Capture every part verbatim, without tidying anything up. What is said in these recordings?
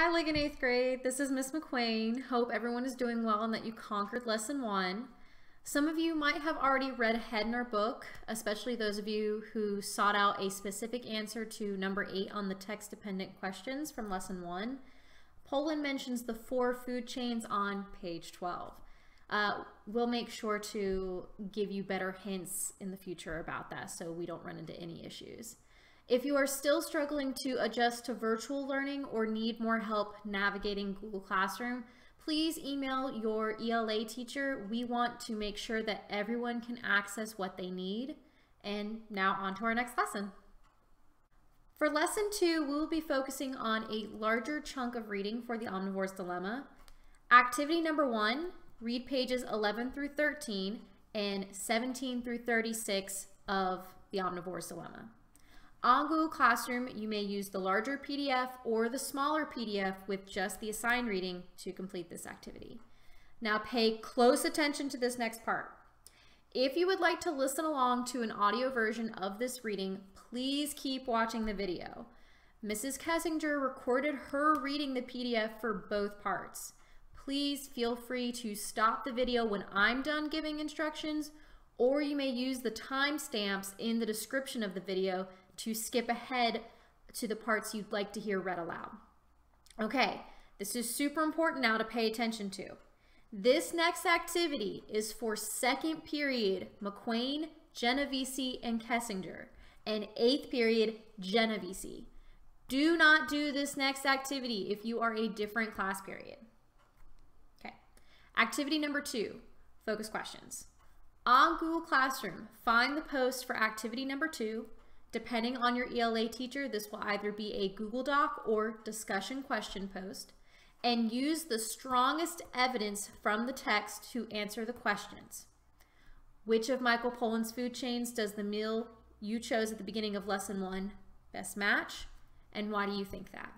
Hi, Ligon eighth grade. This is Miss McQueen. Hope everyone is doing well and that you conquered lesson one. Some of you might have already read ahead in our book, especially those of you who sought out a specific answer to number eight on the text-dependent questions from lesson one. Pollan mentions the four food chains on page twelve. Uh, we'll make sure to give you better hints in the future about that so we don't run into any issues. If you are still struggling to adjust to virtual learning or need more help navigating Google Classroom, please email your E L A teacher. We want to make sure that everyone can access what they need. And now on to our next lesson. For lesson two, we will be focusing on a larger chunk of reading for The Omnivore's Dilemma. Activity number one, read pages eleven through thirteen and seventeen through thirty-six of The Omnivore's Dilemma. On Google Classroom, you may use the larger P D F or the smaller P D F with just the assigned reading to complete this activity. Now pay close attention to this next part. If you would like to listen along to an audio version of this reading, please keep watching the video. Missus Kessinger recorded her reading the P D F for both parts. Please feel free to stop the video when I'm done giving instructions, or you may use the timestamps in the description of the video to skip ahead to the parts you'd like to hear read aloud. Okay, this is super important now to pay attention to. This next activity is for second period McQueen, Genovese, and Kessinger, and eighth period Genovese. Do not do this next activity if you are a different class period. Okay, activity number two, focus questions. On Google Classroom, find the post for activity number two. Depending on your E L A teacher, this will either be a Google Doc or discussion question post, and use the strongest evidence from the text to answer the questions. Which of Michael Pollan's food chains does the meal you chose at the beginning of lesson one best match, and why do you think that?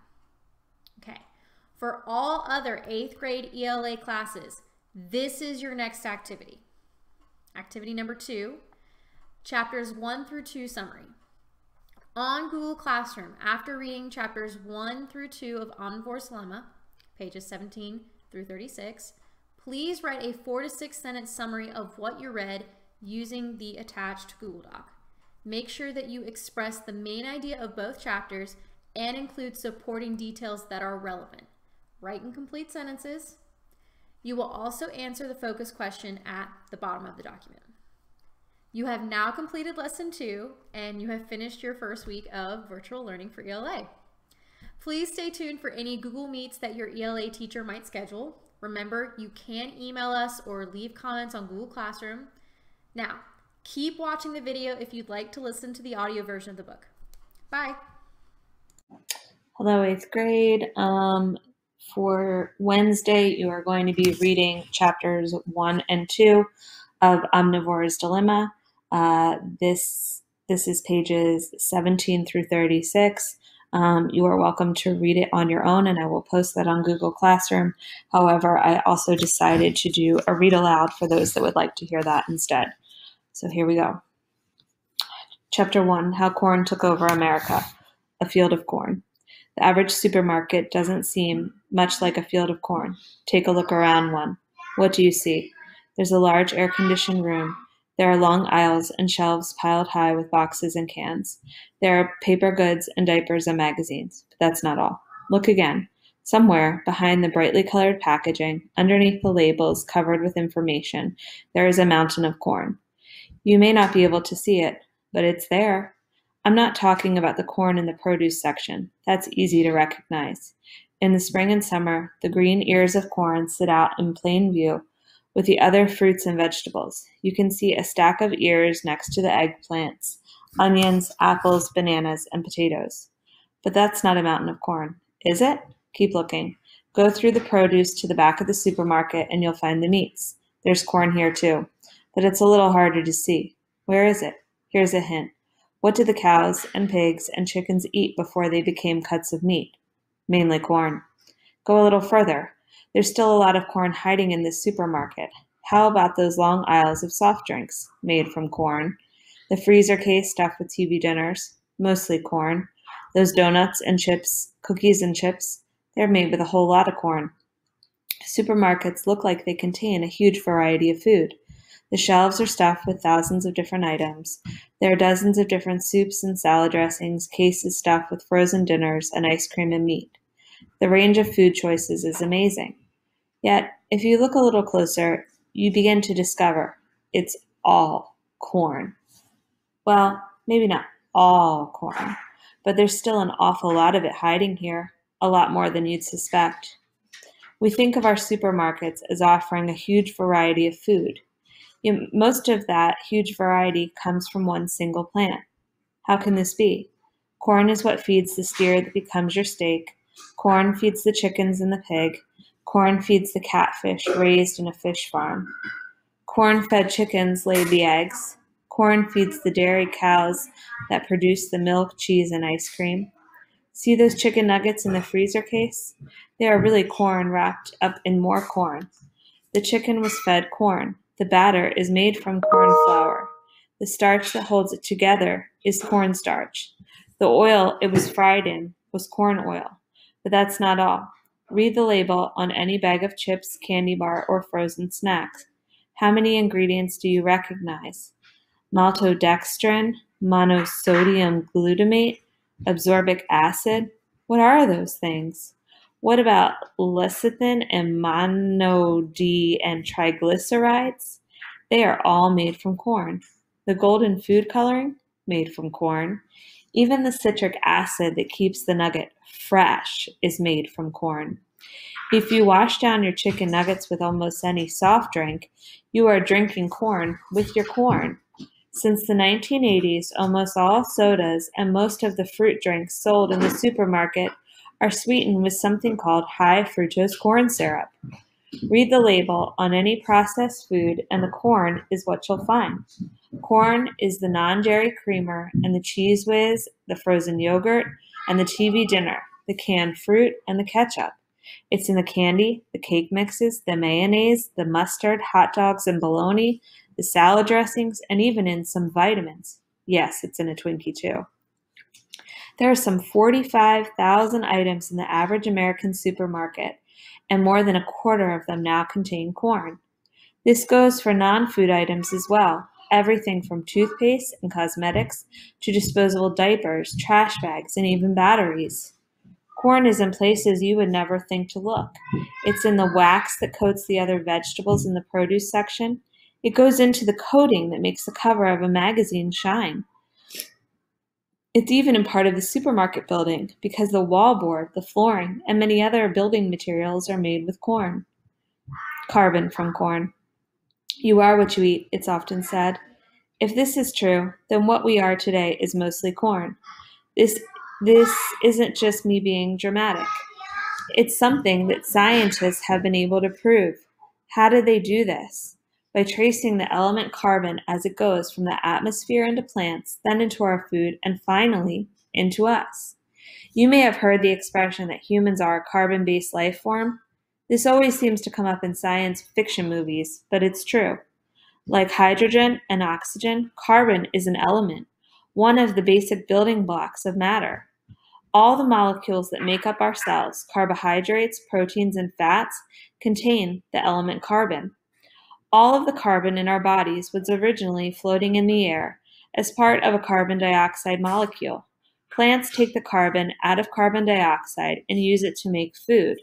Okay, for all other eighth grade E L A classes, this is your next activity. Activity number two, chapters one through two summary. On Google Classroom, after reading chapters one through two of Omnivore's Dilemma, pages seventeen through thirty-six, please write a four to six sentence summary of what you read using the attached Google Doc. Make sure that you express the main idea of both chapters and include supporting details that are relevant. Write in complete sentences. You will also answer the focus question at the bottom of the document. You have now completed lesson two, and you have finished your first week of virtual learning for E L A. Please stay tuned for any Google Meets that your E L A teacher might schedule. Remember, you can email us or leave comments on Google Classroom. Now, keep watching the video if you'd like to listen to the audio version of the book. Bye. Hello, eighth grade. Um, for Wednesday, you are going to be reading chapters one and two of Omnivore's Dilemma. Uh, this this is pages seventeen through thirty-six. Um, you are welcome to read it on your own, and I will post that on Google Classroom. However, I also decided to do a read aloud for those that would like to hear that instead. So here we go. Chapter one, How Corn Took Over America, a field of corn. The average supermarket doesn't seem much like a field of corn. Take a look around one. What do you see? There's a large air-conditioned room. There are long aisles and shelves piled high with boxes and cans. There are paper goods and diapers and magazines, but that's not all. Look again. Somewhere, behind the brightly colored packaging, underneath the labels covered with information, there is a mountain of corn. You may not be able to see it, but it's there. I'm not talking about the corn in the produce section. That's easy to recognize. In the spring and summer, the green ears of corn sit out in plain view with the other fruits and vegetables. You can see a stack of ears next to the eggplants, onions, apples, bananas, and potatoes. But that's not a mountain of corn, is it? Keep looking. Go through the produce to the back of the supermarket and you'll find the meats. There's corn here too, but it's a little harder to see. Where is it? Here's a hint. What did the cows and pigs and chickens eat before they became cuts of meat? Mainly corn. Go a little further. There's still a lot of corn hiding in this supermarket. How about those long aisles of soft drinks made from corn? The freezer case stuffed with T V dinners, mostly corn. Those donuts and chips, cookies and chips, They're made with a whole lot of corn. Supermarkets look like they contain a huge variety of food. The shelves are stuffed with thousands of different items. There are dozens of different soups and salad dressings, cases stuffed with frozen dinners, and ice cream and meat. The range of food choices is amazing. Yet, if you look a little closer, you begin to discover it's all corn. Well, maybe not all corn, but there's still an awful lot of it hiding here, a lot more than you'd suspect. We think of our supermarkets as offering a huge variety of food. You, most of that huge variety comes from one single plant. How can this be? Corn is what feeds the steer that becomes your steak. Corn feeds the chickens and the pig. Corn feeds the catfish raised in a fish farm. Corn-fed chickens lay the eggs. Corn feeds the dairy cows that produce the milk, cheese, and ice cream. See those chicken nuggets in the freezer case? They are really corn wrapped up in more corn. The chicken was fed corn. The batter is made from corn flour. The starch that holds it together is corn starch. The oil it was fried in was corn oil. But that's not all. Read the label on any bag of chips, candy bar, or frozen snacks. How many ingredients do you recognize? Maltodextrin, monosodium glutamate, absorbic acid. What are those things? What about lecithin and mono-D and triglycerides? They are all made from corn. The golden food coloring, made from corn. Even the citric acid that keeps the nugget fresh is made from corn. If you wash down your chicken nuggets with almost any soft drink, you are drinking corn with your corn. Since the nineteen eighties, almost all sodas and most of the fruit drinks sold in the supermarket are sweetened with something called high fructose corn syrup. Read the label on any processed food and the corn is what you'll find. Corn is the non-dairy creamer and the cheese whiz, the frozen yogurt, and the T V dinner, the canned fruit, and the ketchup. It's in the candy, the cake mixes, the mayonnaise, the mustard, hot dogs, and bologna, the salad dressings, and even in some vitamins. Yes, it's in a Twinkie too. There are some forty-five thousand items in the average American supermarket, and more than a quarter of them now contain corn. This goes for non-food items as well, everything from toothpaste and cosmetics to disposable diapers, trash bags, and even batteries. Corn is in places you would never think to look. It's in the wax that coats the other vegetables in the produce section. It goes into the coating that makes the cover of a magazine shine. It's even in part of the supermarket building because the wallboard, the flooring, and many other building materials are made with corn. Carbon from corn. You are what you eat, it's often said. If this is true, then what we are today is mostly corn. This, this isn't just me being dramatic. It's something that scientists have been able to prove. How do they do this? By tracing the element carbon as it goes from the atmosphere into plants, then into our food, and finally into us. You may have heard the expression that humans are a carbon-based life form. This always seems to come up in science fiction movies, but it's true. Like hydrogen and oxygen, carbon is an element, one of the basic building blocks of matter. All the molecules that make up our cells, carbohydrates, proteins, and fats, contain the element carbon. All of the carbon in our bodies was originally floating in the air as part of a carbon dioxide molecule. Plants take the carbon out of carbon dioxide and use it to make food,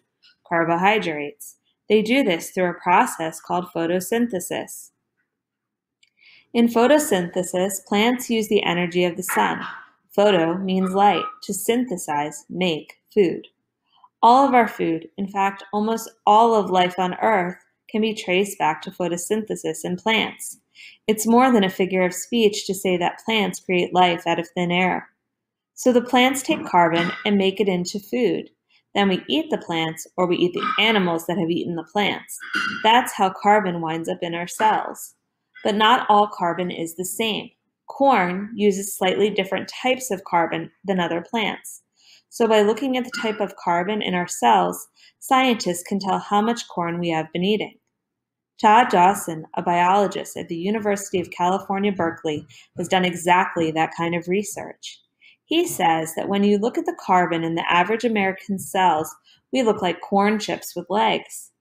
carbohydrates. They do this through a process called photosynthesis. In photosynthesis, plants use the energy of the sun. Photo means light, to synthesize, make food. All of our food, in fact, almost all of life on Earth, can be traced back to photosynthesis in plants. It's more than a figure of speech to say that plants create life out of thin air. So the plants take carbon and make it into food. Then we eat the plants, or we eat the animals that have eaten the plants. That's how carbon winds up in our cells. But not all carbon is the same. Corn uses slightly different types of carbon than other plants. So by looking at the type of carbon in our cells, scientists can tell how much corn we have been eating. Todd Dawson, a biologist at the University of California, Berkeley, has done exactly that kind of research. He says that when you look at the carbon in the average American cells We look like corn chips with legs.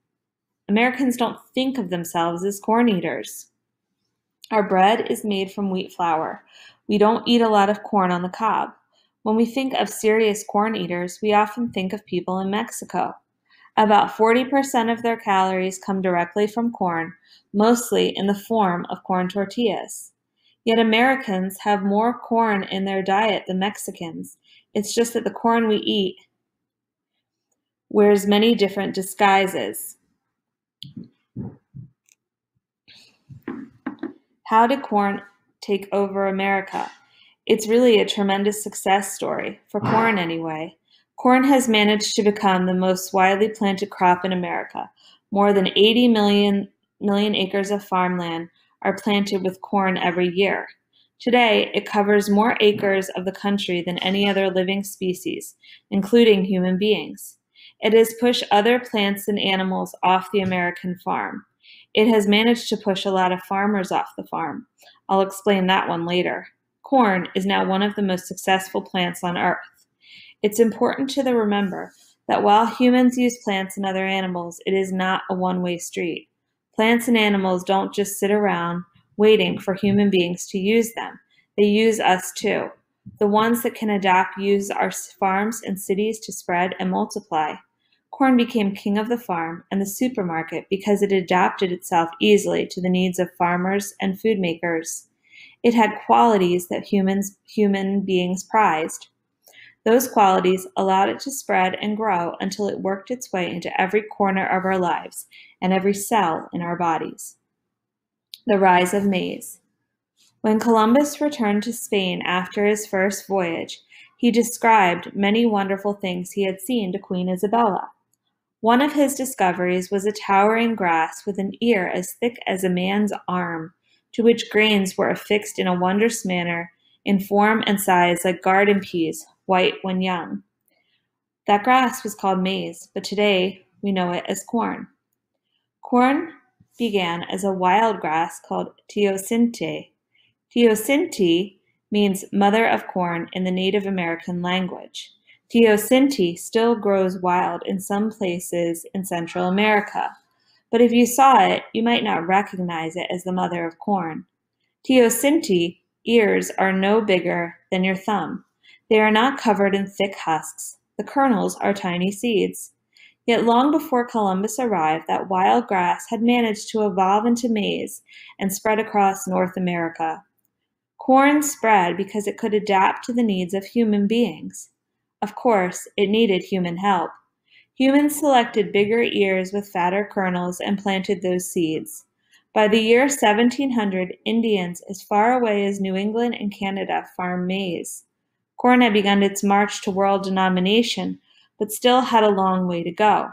Americans don't think of themselves as corn eaters. Our bread is made from wheat flour. We don't eat a lot of corn on the cob. When we think of serious corn eaters, we often think of people in Mexico. About forty percent of their calories come directly from corn, mostly in the form of corn tortillas. Yet Americans have more corn in their diet than Mexicans. It's just that the corn we eat wears many different disguises. How did corn take over America? It's really a tremendous success story, for corn anyway. Corn has managed to become the most widely planted crop in America. More than eighty million, million acres of farmland are planted with corn every year. Today, it covers more acres of the country than any other living species, including human beings. It has pushed other plants and animals off the American farm. It has managed to push a lot of farmers off the farm. I'll explain that one later. Corn is now one of the most successful plants on Earth. It's important to remember that while humans use plants and other animals, it is not a one-way street. Plants and animals don't just sit around waiting for human beings to use them. They use us too. The ones that can adapt use our farms and cities to spread and multiply. Corn became king of the farm and the supermarket because it adapted itself easily to the needs of farmers and food makers. It had qualities that humans, human beings prized. Those qualities allowed it to spread and grow until it worked its way into every corner of our lives and every cell in our bodies. The rise of maize. When Columbus returned to Spain after his first voyage, he described many wonderful things he had seen to Queen Isabella. One of his discoveries was a towering grass with an ear as thick as a man's arm, to which grains were affixed in a wondrous manner, in form and size like garden peas, white when young. That grass was called maize, but today we know it as corn. Corn began as a wild grass called teosinte. Teosinte means mother of corn in the Native American language. Teosinte still grows wild in some places in Central America, but if you saw it, you might not recognize it as the mother of corn. Teosinte ears are no bigger than your thumb. They are not covered in thick husks. The kernels are tiny seeds. Yet long before Columbus arrived, that wild grass had managed to evolve into maize and spread across North America. Corn spread because it could adapt to the needs of human beings. Of course, it needed human help. Humans selected bigger ears with fatter kernels and planted those seeds. By the year seventeen hundred, Indians as far away as New England and Canada farmed maize. Corn had begun its march to world denomination, but still had a long way to go.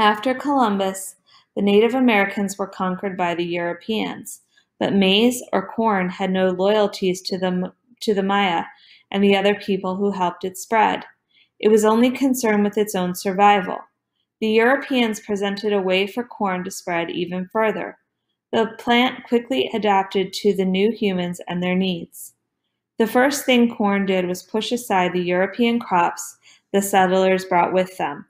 After Columbus, the Native Americans were conquered by the Europeans. But maize or corn had no loyalties to the, to the Maya and the other people who helped it spread. It was only concerned with its own survival. The Europeans presented a way for corn to spread even further. The plant quickly adapted to the new humans and their needs. The first thing corn did was push aside the European crops the settlers brought with them.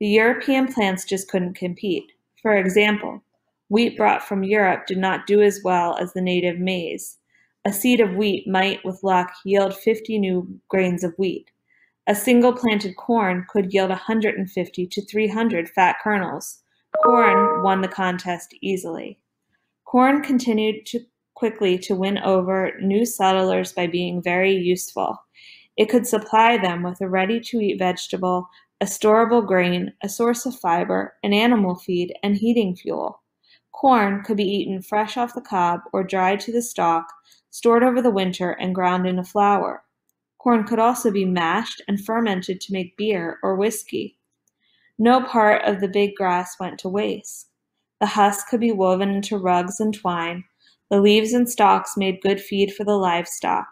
The European plants just couldn't compete. For example, wheat brought from Europe did not do as well as the native maize. A seed of wheat might, with luck, yield fifty new grains of wheat. A single planted corn could yield one hundred fifty to three hundred fat kernels. Corn won the contest easily. Corn continued to quickly to win over new settlers by being very useful. It could supply them with a ready-to-eat vegetable, a storable grain, a source of fiber, an animal feed, and heating fuel. Corn could be eaten fresh off the cob or dried to the stalk, stored over the winter, and ground into flour. Corn could also be mashed and fermented to make beer or whiskey. No part of the big grass went to waste. The husk could be woven into rugs and twine. The leaves and stalks made good feed for the livestock.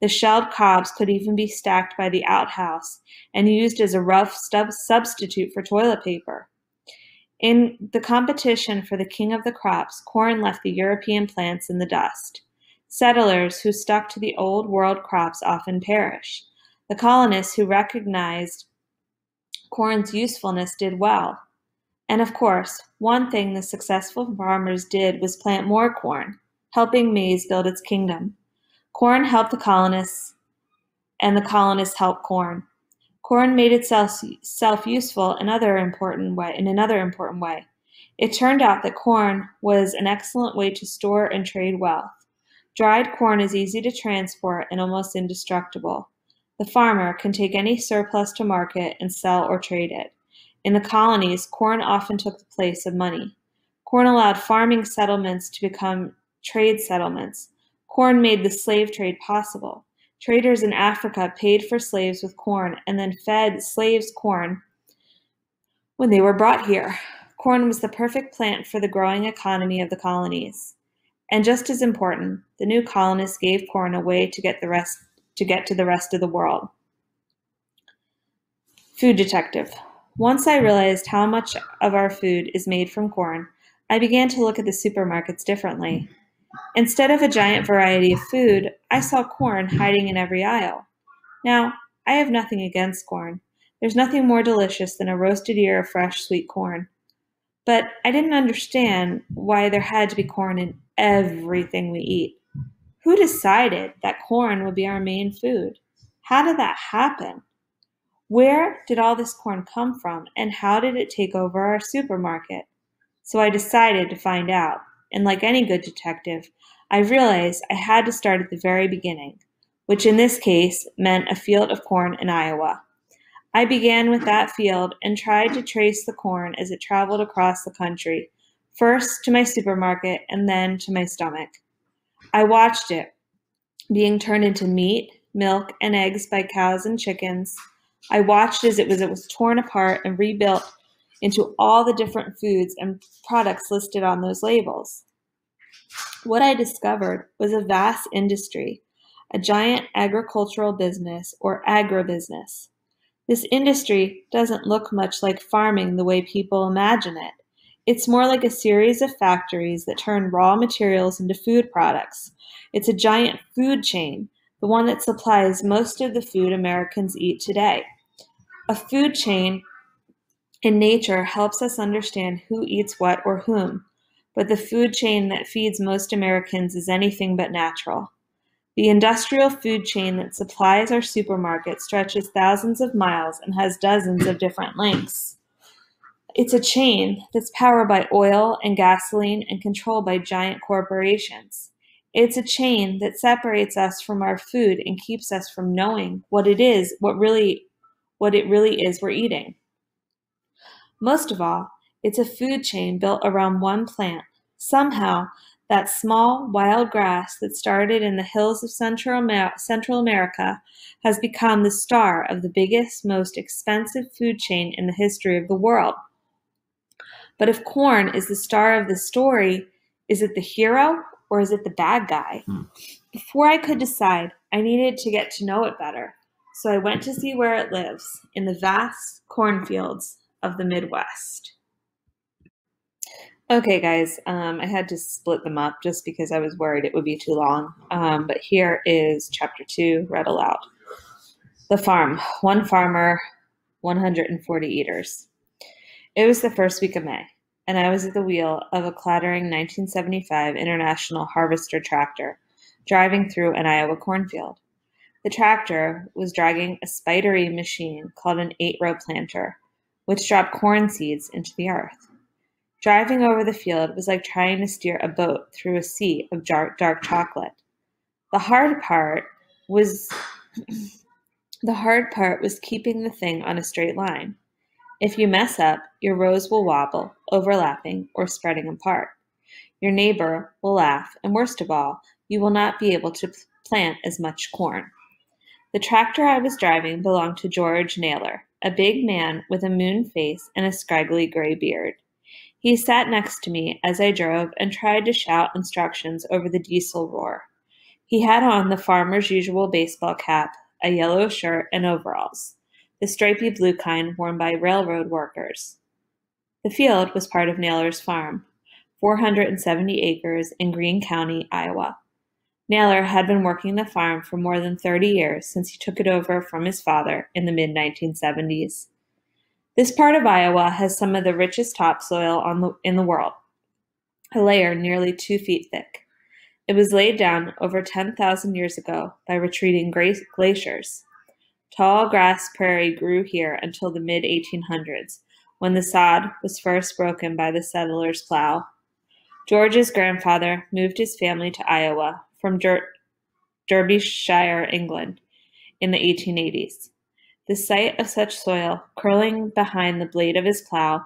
The shelled cobs could even be stacked by the outhouse and used as a rough stub- substitute for toilet paper. In the competition for the king of the crops, corn left the European plants in the dust. Settlers who stuck to the old world crops often perish. The colonists who recognized corn's usefulness did well. And of course, one thing the successful farmers did was plant more corn, helping maize build its kingdom. Corn helped the colonists, and the colonists helped corn. Corn made itself self useful in another important way. In another important way, it turned out that corn was an excellent way to store and trade wealth. Dried corn is easy to transport and almost indestructible. The farmer can take any surplus to market and sell or trade it. In the colonies, corn often took the place of money. Corn allowed farming settlements to become trade settlements. Corn made the slave trade possible. Traders in Africa paid for slaves with corn and then fed slaves corn when they were brought here. Corn was the perfect plant for the growing economy of the colonies. And just as important, the new colonists gave corn a way to get the rest to get to the rest of the world. Food detective. Once I realized how much of our food is made from corn, I began to look at the supermarkets differently. Instead of a giant variety of food, I saw corn hiding in every aisle. Now, I have nothing against corn. There's nothing more delicious than a roasted ear of fresh, sweet corn. But I didn't understand why there had to be corn in everything we eat. Who decided that corn would be our main food? How did that happen? Where did all this corn come from, and how did it take over our supermarket? So I decided to find out. And like any good detective, I realized I had to start at the very beginning, which in this case meant a field of corn in Iowa. I began with that field and tried to trace the corn as it traveled across the country, first to my supermarket and then to my stomach. I watched it being turned into meat, milk, and eggs by cows and chickens. I watched as it was, it was torn apart and rebuilt into all the different foods and products listed on those labels. What I discovered was a vast industry, a giant agricultural business or agribusiness. This industry doesn't look much like farming the way people imagine it. It's more like a series of factories that turn raw materials into food products. It's a giant food chain, the one that supplies most of the food Americans eat today. A food chain in nature helps us understand who eats what or whom, but the food chain that feeds most Americans is anything but natural. The industrial food chain that supplies our supermarket stretches thousands of miles and has dozens of different links. It's a chain that's powered by oil and gasoline and controlled by giant corporations. It's a chain that separates us from our food and keeps us from knowing what it is, what really, what it really is we're eating. Most of all, it's a food chain built around one plant. Somehow, that small, wild grass that started in the hills of Central Amer- Central America has become the star of the biggest, most expensive food chain in the history of the world. But if corn is the star of the story, is it the hero or is it the bad guy? Hmm. Before I could decide, I needed to get to know it better. So I went to see where it lives, in the vast cornfields of the Midwest. Okay, guys, um, I had to split them up just because I was worried it would be too long. Um, but here is chapter two, read aloud. The farm, one farmer, one hundred forty eaters. It was the first week of May, and I was at the wheel of a clattering nineteen seventy-five International Harvester tractor, driving through an Iowa cornfield. The tractor was dragging a spidery machine called an eight-row planter, which dropped corn seeds into the earth. Driving over the field was like trying to steer a boat through a sea of dark, dark chocolate. The hard part was the hard part was keeping the thing on a straight line. If you mess up, your rows will wobble, overlapping or spreading apart. Your neighbor will laugh, and worst of all, you will not be able to plant as much corn. The tractor I was driving belonged to George Naylor, a big man with a moon face and a scraggly gray beard. He sat next to me as I drove and tried to shout instructions over the diesel roar. He had on the farmer's usual baseball cap, a yellow shirt, and overalls, the stripy blue kind worn by railroad workers. The field was part of Naylor's farm, four hundred seventy acres in Greene County, Iowa. Naylor had been working the farm for more than thirty years since he took it over from his father in the mid nineteen seventies. This part of Iowa has some of the richest topsoil on the, in the world, a layer nearly two feet thick. It was laid down over ten thousand years ago by retreating glaciers. Tall grass prairie grew here until the mid eighteen hundreds, when the sod was first broken by the settler's plow. George's grandfather moved his family to Iowa from Der- Derbyshire, England, in the eighteen eighties. The sight of such soil curling behind the blade of his plow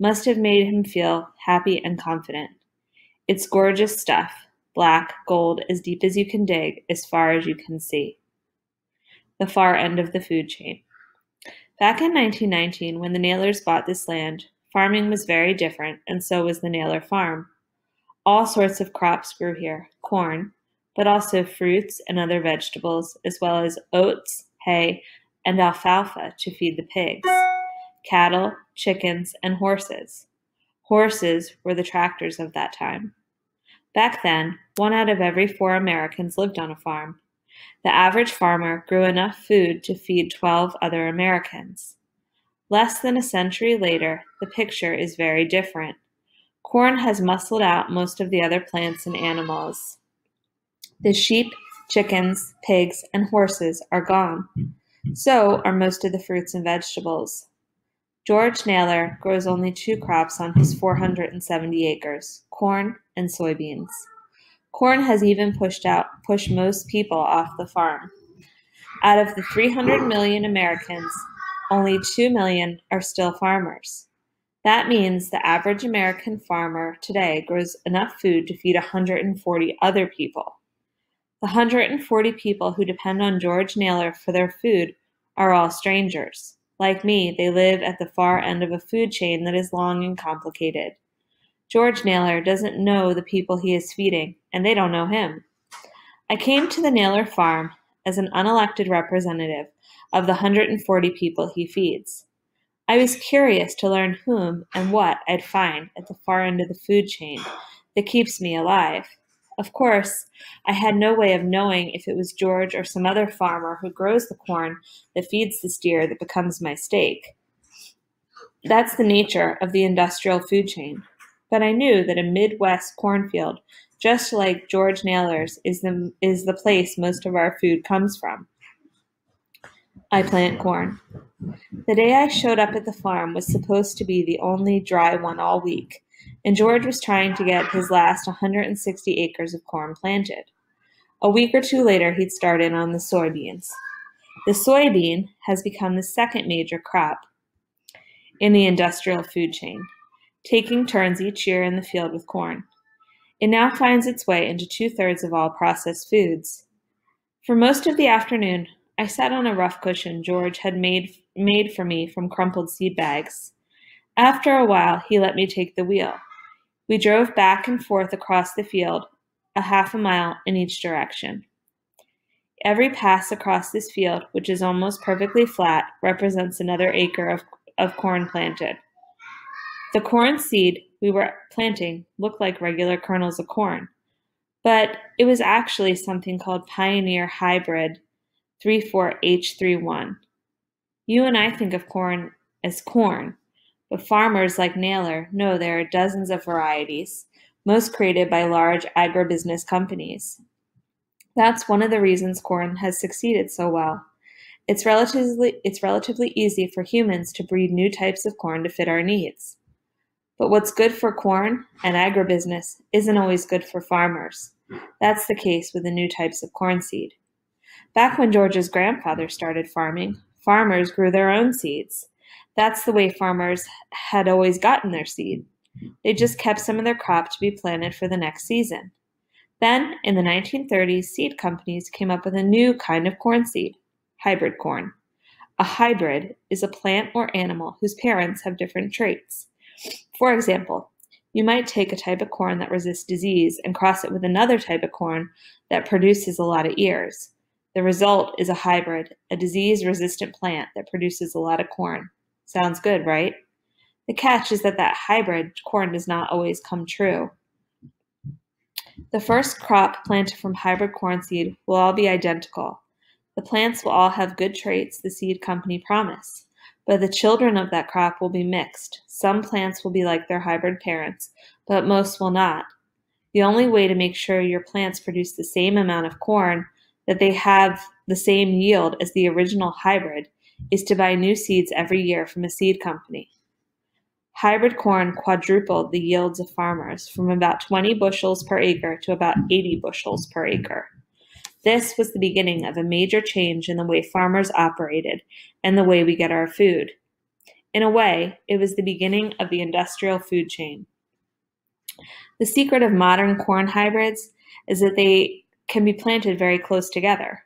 must have made him feel happy and confident. It's gorgeous stuff, black, gold, as deep as you can dig, as far as you can see. The far end of the food chain. Back in nineteen nineteen, when the Naylors bought this land, farming was very different, and so was the Naylor farm. All sorts of crops grew here, corn, but also fruits and other vegetables, as well as oats, hay, and alfalfa to feed the pigs, cattle, chickens, and horses. Horses were the tractors of that time. Back then, one out of every four Americans lived on a farm. The average farmer grew enough food to feed twelve other Americans. Less than a century later, the picture is very different. Corn has muscled out most of the other plants and animals. The sheep, chickens, pigs, and horses are gone. So are most of the fruits and vegetables. George Naylor grows only two crops on his four hundred seventy acres, corn and soybeans. Corn has even pushed out, pushed most people off the farm. Out of the three hundred million Americans, only two million are still farmers. That means the average American farmer today grows enough food to feed one hundred forty other people. The one hundred forty people who depend on George Naylor for their food are all strangers. Like me, they live at the far end of a food chain that is long and complicated. George Naylor doesn't know the people he is feeding, and they don't know him. I came to the Naylor farm as an unelected representative of the one hundred forty people he feeds. I was curious to learn whom and what I'd find at the far end of the food chain that keeps me alive. Of course, I had no way of knowing if it was George or some other farmer who grows the corn that feeds this deer that becomes my steak. That's the nature of the industrial food chain. But I knew that a Midwest cornfield, just like George Naylor's, is the, is the place most of our food comes from. I plant corn. The day I showed up at the farm was supposed to be the only dry one all week, and George was trying to get his last one hundred sixty acres of corn planted. A week or two later, he'd start in on the soybeans. The soybean has become the second major crop in the industrial food chain, taking turns each year in the field with corn. It now finds its way into two-thirds of all processed foods. For most of the afternoon, I sat on a rough cushion George had made, made for me from crumpled seed bags. After a while, he let me take the wheel. We drove back and forth across the field, a half a mile in each direction. Every pass across this field, which is almost perfectly flat, represents another acre of, of corn planted. The corn seed we were planting looked like regular kernels of corn, but it was actually something called Pioneer Hybrid thirty-four H thirty-one. You and I think of corn as corn, but farmers like Naylor know there are dozens of varieties, most created by large agribusiness companies. That's one of the reasons corn has succeeded so well. It's relatively, it's relatively easy for humans to breed new types of corn to fit our needs. But what's good for corn and agribusiness isn't always good for farmers. That's the case with the new types of corn seed. Back when George's grandfather started farming, farmers grew their own seeds. That's the way farmers had always gotten their seed. They just kept some of their crop to be planted for the next season. Then, in the nineteen thirties, seed companies came up with a new kind of corn seed, hybrid corn. A hybrid is a plant or animal whose parents have different traits. For example, you might take a type of corn that resists disease and cross it with another type of corn that produces a lot of ears. The result is a hybrid, a disease-resistant plant that produces a lot of corn. Sounds good, right? The catch is that that hybrid corn does not always come true. The first crop planted from hybrid corn seed will all be identical. The plants will all have good traits the seed company promised, But the children of that crop will be mixed. Some plants will be like their hybrid parents, but most will not. The only way to make sure your plants produce the same amount of corn, that they have the same yield as the original hybrid, is to buy new seeds every year from a seed company. Hybrid corn quadrupled the yields of farmers from about twenty bushels per acre to about eighty bushels per acre. This was the beginning of a major change in the way farmers operated and the way we get our food. In a way, it was the beginning of the industrial food chain. The secret of modern corn hybrids is that they can be planted very close together.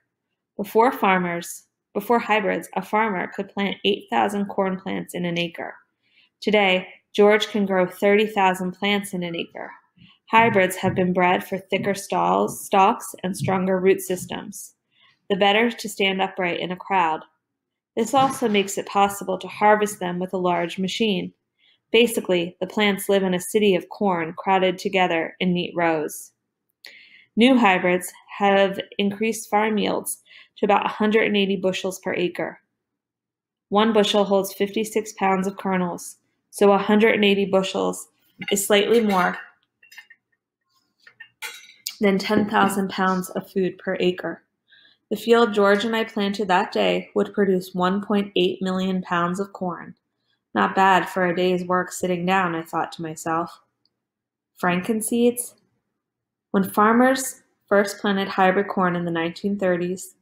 Before farmers, before hybrids, a farmer could plant eight thousand corn plants in an acre. Today, George can grow thirty thousand plants in an acre. Hybrids have been bred for thicker stalls, stalks and stronger root systems, the better to stand upright in a crowd. This also makes it possible to harvest them with a large machine. Basically, the plants live in a city of corn crowded together in neat rows. New hybrids have increased farm yields to about one hundred eighty bushels per acre. One bushel holds fifty-six pounds of kernels, so one hundred eighty bushels is slightly more than ten thousand pounds of food per acre. The field George and I planted that day would produce one point eight million pounds of corn. Not bad for a day's work sitting down, I thought to myself. Frankenseeds? When farmers first planted hybrid corn in the nineteen thirties,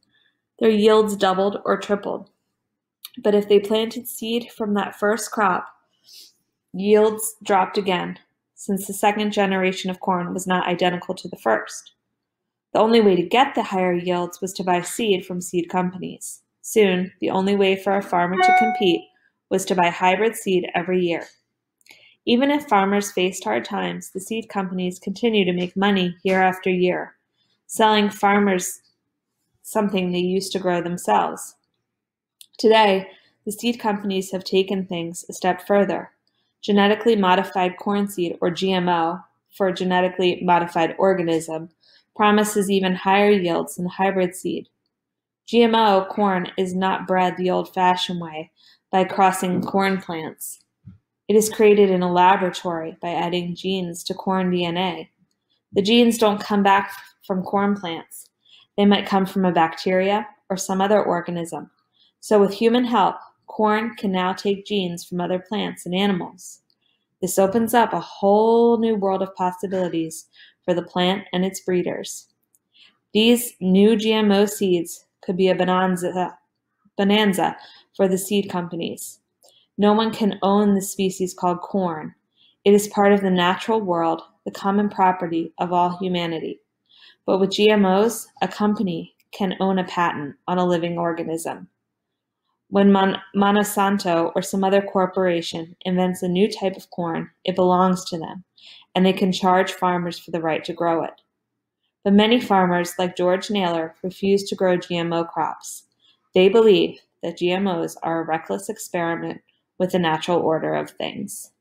their yields doubled or tripled. But if they planted seed from that first crop, yields dropped again, since the second generation of corn was not identical to the first. The only way to get the higher yields was to buy seed from seed companies. Soon, the only way for a farmer to compete was to buy hybrid seed every year. Even if farmers faced hard times, the seed companies continue to make money year after year, selling farmers something they used to grow themselves. Today, the seed companies have taken things a step further. Genetically modified corn seed, or G M O, for a genetically modified organism, promises even higher yields than hybrid seed. G M O corn is not bred the old-fashioned way by crossing corn plants. It is created in a laboratory by adding genes to corn D N A. The genes don't come back from corn plants. They might come from a bacteria or some other organism. So with human help, corn can now take genes from other plants and animals. This opens up a whole new world of possibilities for the plant and its breeders. These new G M O seeds could be a bonanza, bonanza for the seed companies. No one can own the species called corn. It is part of the natural world, the common property of all humanity. But with G M Os, a company can own a patent on a living organism. When Mon- Monsanto or some other corporation invents a new type of corn, it belongs to them, and they can charge farmers for the right to grow it. But many farmers, like George Naylor, refuse to grow G M O crops. They believe that G M Os are a reckless experiment with the natural order of things.